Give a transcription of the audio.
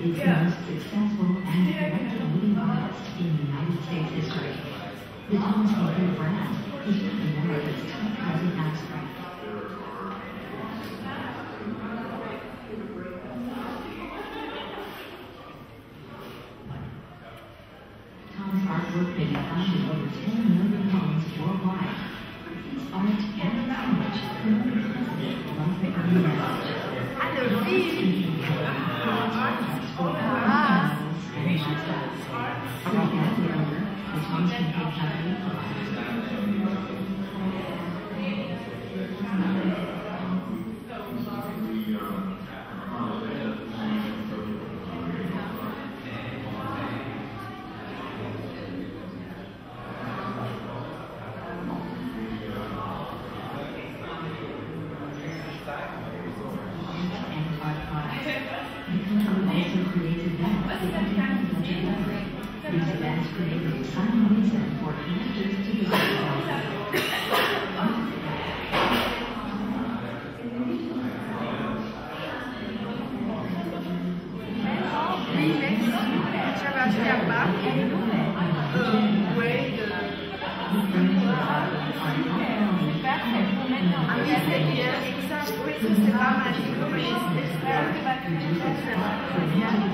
is the most successful and directly launched in United States history. The Thomas Kinkade brand is the America's top housing apps brand. Thomas artwork may be found in over 10 million homes worldwide. Art and language